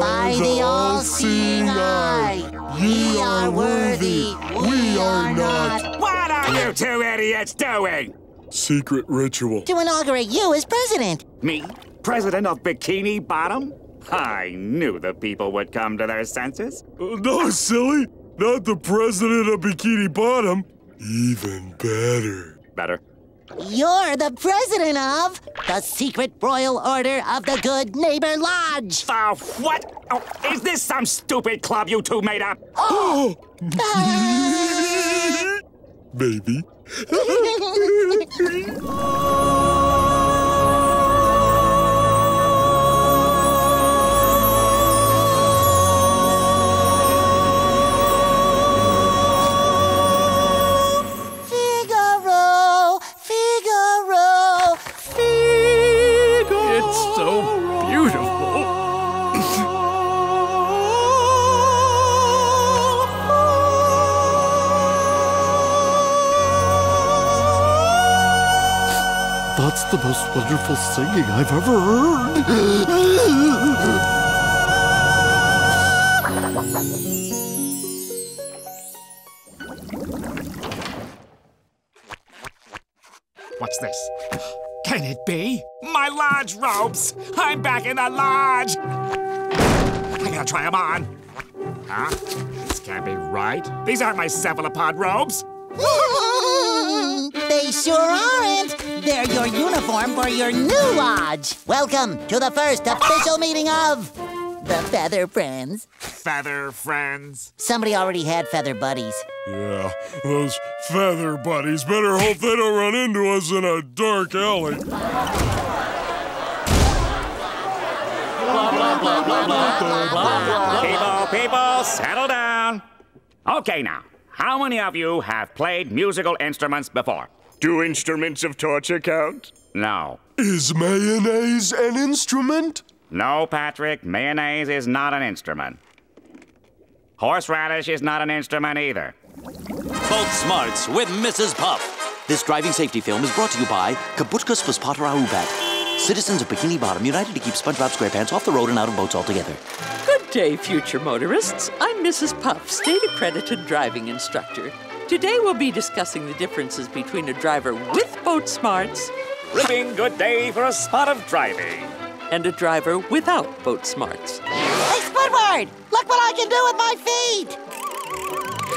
By the all-seeing eye, ye are worthy, we are not. What are you two idiots doing? Secret ritual. To inaugurate you as president. Me? President of Bikini Bottom? I knew the people would come to their senses. No, silly. Not the president of Bikini Bottom. Even better. Better? You're the president of the Secret Royal Order of the Good Neighbor Lodge. What? Oh, is this some stupid club you two made up? Oh! Baby. That's the most wonderful singing I've ever heard. What's this? Can it be? My lodge robes! I'm back in the lodge! I gotta try them on. Huh? This can't be right. These aren't my cephalopod robes. They sure aren't. They're your uniform for your new lodge. Welcome to the first official meeting of the Feather Friends. Feather Friends? Somebody already had Feather Buddies. Yeah, those Feather Buddies. Better hope they don't run into us in a dark alley. Blah, blah, blah, blah, blah, blah, blah, blah. People, settle down. Okay, now, how many of you have played musical instruments before? Do instruments of torture count? No. Is mayonnaise an instrument? No, Patrick. Mayonnaise is not an instrument. Horseradish is not an instrument either. Both smarts with Mrs. Puff. This driving safety film is brought to you by Kabutkos Fospatera Ubat. Citizens of Bikini Bottom united to keep SpongeBob SquarePants off the road and out of boats altogether. Good day, future motorists. I'm Mrs. Puff, state-accredited driving instructor. Today we'll be discussing the differences between a driver with boat smarts... Ripping good day for a spot of driving. ...and a driver without boat smarts. Hey, Squidward! Look what I can do with my feet!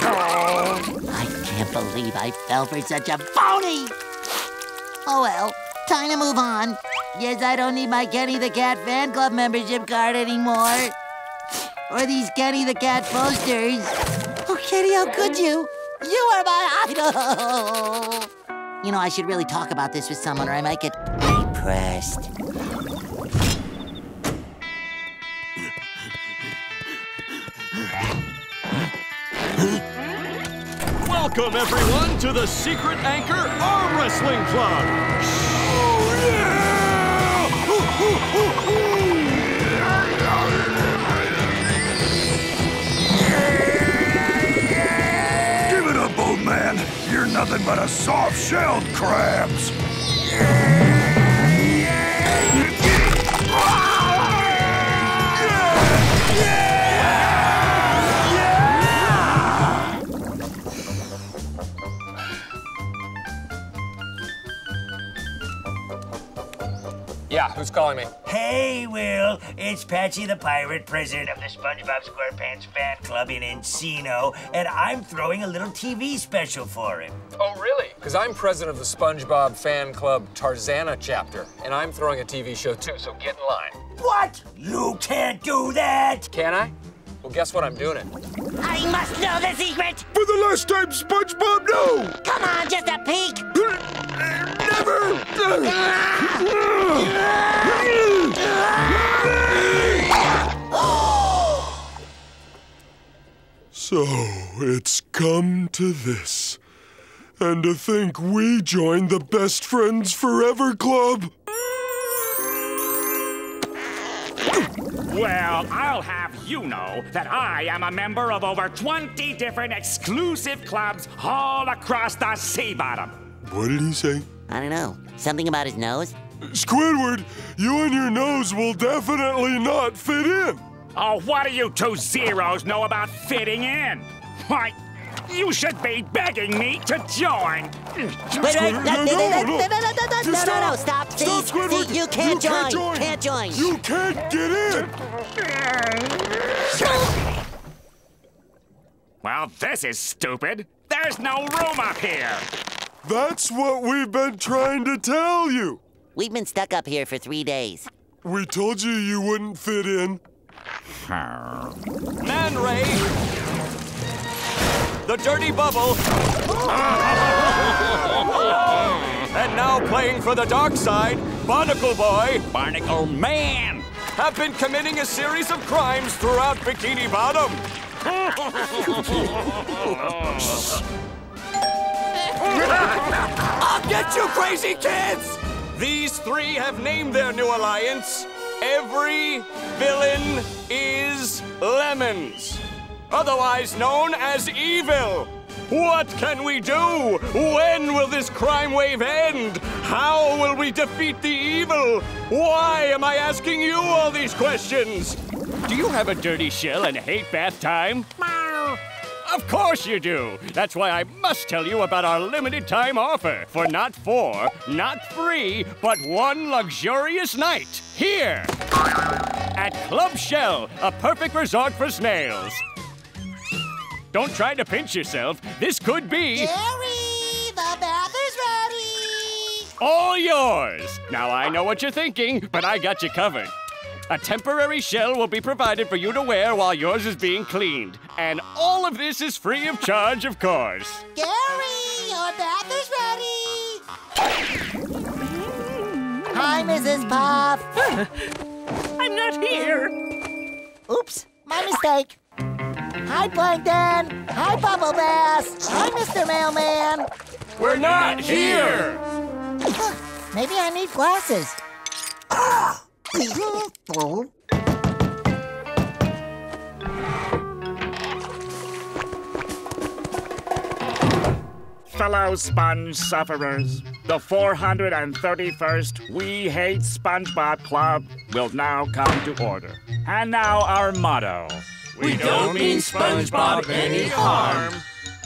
Oh. I can't believe I fell for such a phony! Oh, well, time to move on. Yes, I don't need my Kenny the Cat fan club membership card anymore. Or these Kenny the Cat posters. Oh, Kenny, how could you? You are my idol! You know, I should really talk about this with someone or I might get depressed. Welcome, everyone, to the Secret Anchor Arm Wrestling Club! Oh, yeah! Ooh, ooh, ooh, ooh. Man, you're nothing but a soft-shelled crabs. Yeah, who's calling me? Hey, Will. It's Patchy the Pirate, president of the SpongeBob SquarePants Fan Club in Encino, and I'm throwing a little TV special for him. Oh, really? Because I'm president of the SpongeBob Fan Club Tarzana chapter, and I'm throwing a TV show, too, so get in line. What? You can't do that! Can I? Well, guess what? I'm doing it. I must know the secret! For the last time, SpongeBob, no! Come on, just a peek! So, it's come to this. And to think we joined the Best Friends Forever Club. Well, I'll have you know that I am a member of over 20 different exclusive clubs all across the sea bottom. What did he say? I don't know. Something about his nose? Squidward, you and your nose will definitely not fit in. Oh, what do you two zeros know about fitting in? Why, you should be begging me to join. No, stop. See, you can't join. You can't get in. Well, this is stupid. There's no room up here. That's what we've been trying to tell you. We've been stuck up here for 3 days. We told you you wouldn't fit in. Man Ray! The Dirty Bubble! And now playing for the dark side, Barnacle Boy! Barnacle Man! Have been committing a series of crimes throughout Bikini Bottom. I'll get you, crazy kids! These three have named their new alliance, Every Villain Is Lemons, otherwise known as evil. What can we do? When will this crime wave end? How will we defeat the evil? Why am I asking you all these questions? Do you have a dirty shell and hate bath time? Of course you do. That's why I must tell you about our limited time offer for not 4, not 3, but 1 luxurious night here at Club Shell, a perfect resort for snails. Don't try to pinch yourself. This could be... Jerry, the bath is ready. All yours. Now, I know what you're thinking, but I got you covered. A temporary shell will be provided for you to wear while yours is being cleaned. And all of this is free of charge, of course. Gary, your bath is ready. Hi, Mrs. Puff. I'm not here. Oops, my mistake. Hi, Plankton. Hi, Bubble Bass. Hi, Mr. Mailman. We're not here. Maybe I need glasses. Fellow sponge sufferers, the 431st We Hate SpongeBob Club will now come to order. And now our motto. We don't mean SpongeBob any harm.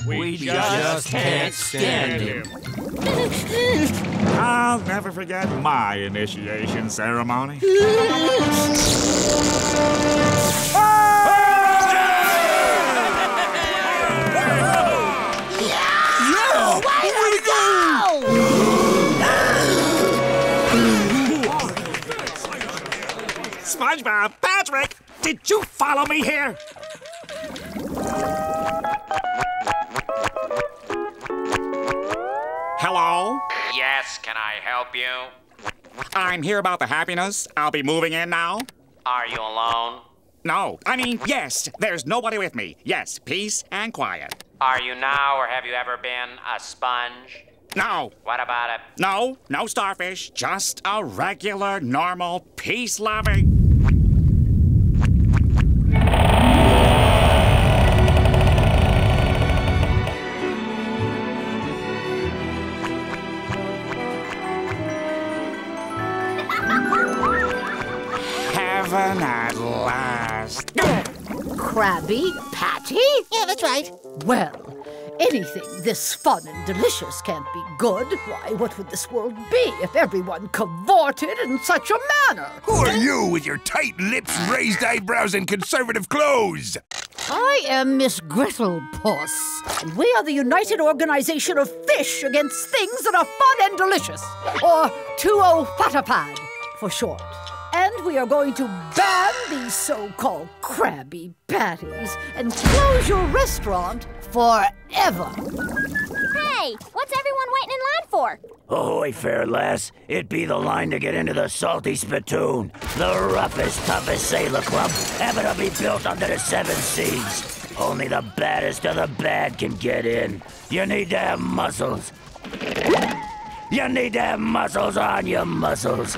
We just can't stand him. I'll never forget my initiation ceremony. SpongeBob, Patrick, did you follow me here? Hello? Yes, can I help you? I'm here about the happiness. I'll be moving in now. Are you alone? No, I mean, yes, there's nobody with me. Yes, peace and quiet. Are you now, or have you ever been a sponge? No. What about it? No, no starfish, just a regular, normal, peace-loving... At last. Krabby Patty? Yeah, that's right. Well, anything this fun and delicious can't be good. Why, what would this world be if everyone cavorted in such a manner? Who are you with your tight lips, raised eyebrows, and conservative clothes? I am Miss Grittlepuss, and we are the United Organization of Fish Against Things That Are Fun and Delicious, or 2-O-Fatapad for short. And we are going to ban these so-called Krabby Patties and close your restaurant forever. Hey, what's everyone waiting in line for? Ahoy, fair lass. It'd be the line to get into the Salty Spittoon, the roughest, toughest sailor club ever to be built under the 7 seas. Only the baddest of the bad can get in. You need to have muscles. You need to have muscles on your muscles.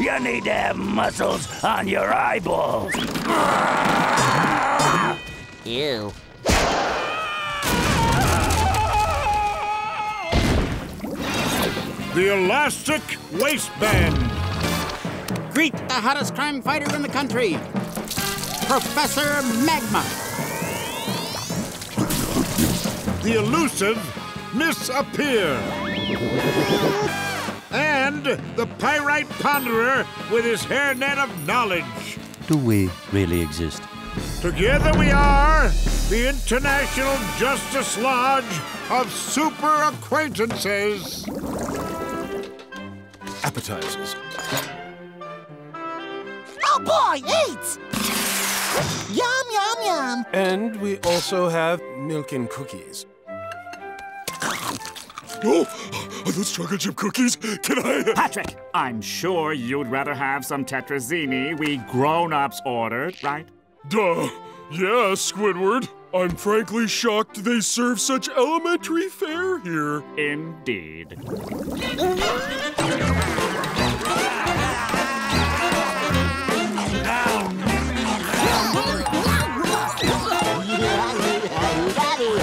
You need to have muscles on your eyeballs. Ew. The elastic waistband. Greet the hottest crime fighter in the country, Professor Magma. The elusive Misappear. And the Pyrite Ponderer with his hairnet of knowledge. Do we really exist? Together we are the International Justice Lodge of Super Acquaintances. Appetizers. Oh boy, eat! Yum, yum, yum. And we also have milk and cookies. Oh, are those chocolate chip cookies? Can I? Patrick, I'm sure you'd rather have some Tetrazzini we grown-ups ordered, right? Duh. Yeah, Squidward. I'm frankly shocked they serve such elementary fare here. Indeed.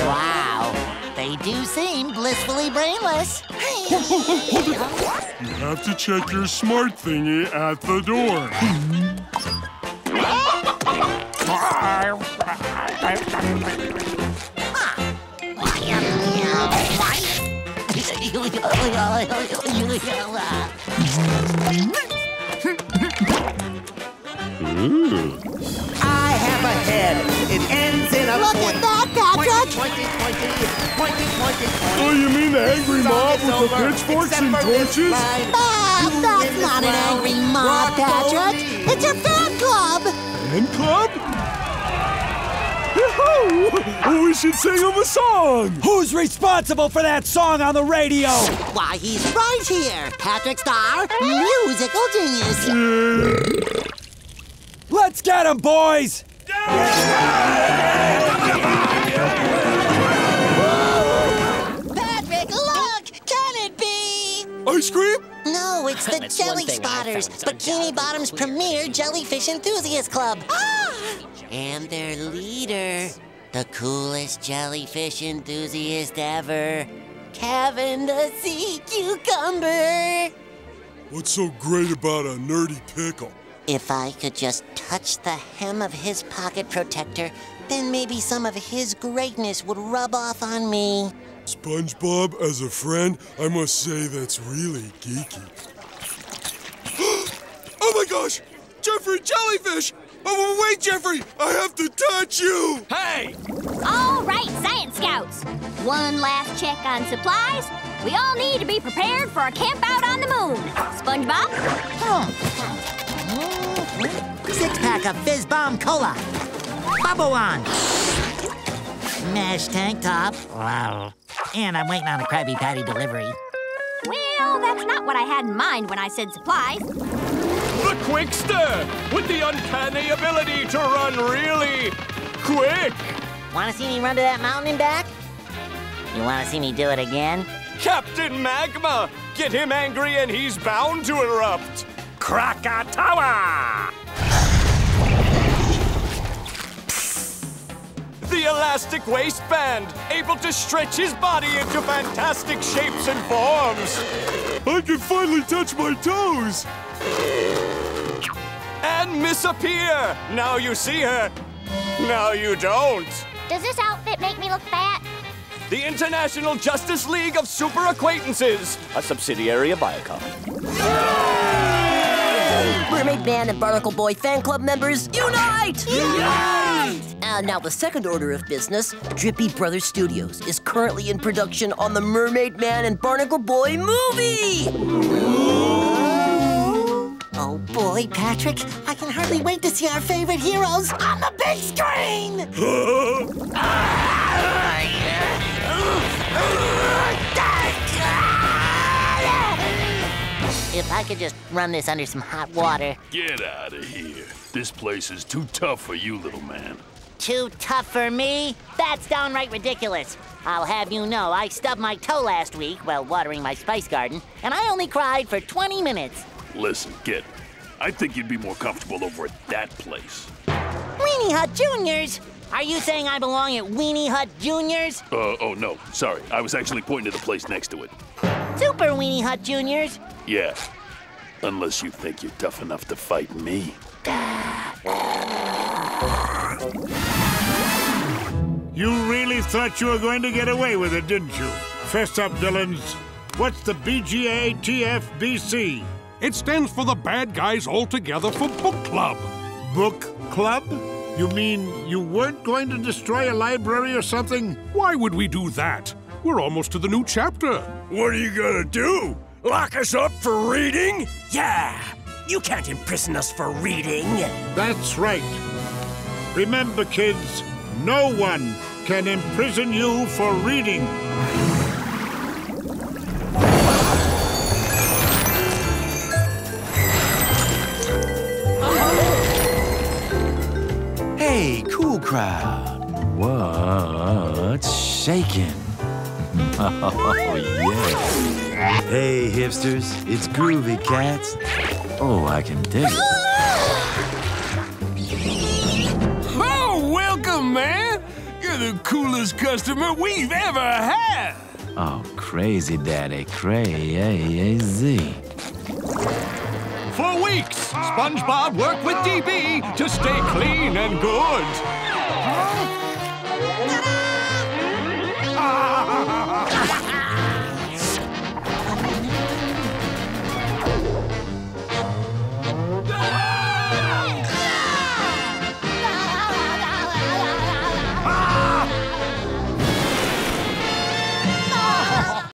Wow. They do seem blissfully brainless. You have to check your smart thingy at the door. I have a head. It ends in a look point. At that, Patrick! Oh, you mean the angry mob with the pitchforks and torches? Ah, that's not an angry mob, Patrick. It's a fan club. Fan club? We should sing him a song! Who's responsible for that song on the radio? Why, he's right here! Patrick Star, musical genius! Let's get him, boys! Patrick, look! Can it be? Ice cream? No, it's the Jelly Spotters, Bikini Bottom's premier jellyfish enthusiast club. Ah! And their leader, the coolest jellyfish enthusiast ever, Kevin the Sea Cucumber. What's so great about a nerdy pickle? If I could just touch the hem of his pocket protector, then maybe some of his greatness would rub off on me. SpongeBob, as a friend, I must say that's really geeky. Oh my gosh! Jeffrey Jellyfish! Oh, wait, Jeffrey! I have to touch you! Hey! All right, Science Scouts. One last check on supplies. We all need to be prepared for a camp out on the moon. SpongeBob? Six-pack of Fizz Bomb Cola. Bubble on. Mesh tank top. Wow. And I'm waiting on a Krabby Patty delivery. Well, that's not what I had in mind when I said supplies. The Quickster, with the uncanny ability to run really quick. Want to see me run to that mountain and back? You want to see me do it again? Captain Magma! Get him angry and he's bound to erupt. Krakatoa! The elastic waistband, able to stretch his body into fantastic shapes and forms. I can finally touch my toes. And Misappear! Now you see her, now you don't. Does this outfit make me look fat? The International Justice League of Super Acquaintances, a subsidiary of Viacom. Yay! Mermaid Man and Barnacle Boy fan club members, unite! Unite! And now the second order of business, Drippy Brothers Studios, is currently in production on the Mermaid Man and Barnacle Boy movie! Ooh. Oh boy, Patrick, I can hardly wait to see our favorite heroes on the big screen! If I could just run this under some hot water. Get out of here. This place is too tough for you, little man. Too tough for me? That's downright ridiculous. I'll have you know I stubbed my toe last week while watering my spice garden, and I only cried for 20 minutes. Listen, kid, I think you'd be more comfortable over at that place. Weenie Hut Juniors? Are you saying I belong at Weenie Hut Juniors? Oh no, sorry. I was actually pointing to the place next to it. Super Weenie Hut Juniors? Yeah. Unless you think you're tough enough to fight me. You really thought you were going to get away with it, didn't you? Fess up, villains. What's the BGATFBC? It stands for the Bad Guys Altogether for Book Club. Book Club? You mean you weren't going to destroy a library or something? Why would we do that? We're almost to the new chapter. What are you gonna do? Lock us up for reading? Yeah! You can't imprison us for reading. That's right. Remember, kids, no one can imprison you for reading. Hey, cool crowd. What's shaking? Oh, yeah. Hey, hipsters, it's Groovy Cats. Oh, I can dig it. Oh, welcome, man. You're the coolest customer we've ever had. Oh, crazy daddy, crazy. For weeks, SpongeBob worked with DB to stay clean and good.